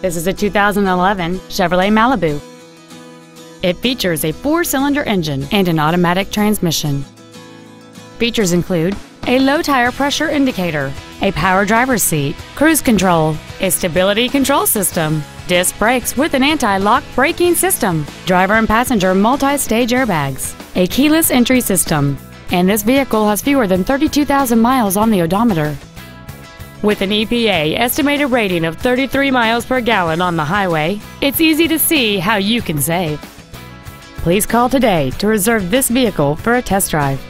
This is a 2011 Chevrolet Malibu. It features a 4-cylinder engine and an automatic transmission. Features include a low tire pressure indicator, a power driver's seat, cruise control, a stability control system, disc brakes with an anti-lock braking system, driver and passenger multi-stage airbags, a keyless entry system, and this vehicle has fewer than 32,000 miles on the odometer. With an EPA estimated rating of 33 miles per gallon on the highway, it's easy to see how you can save. Please call today to reserve this vehicle for a test drive.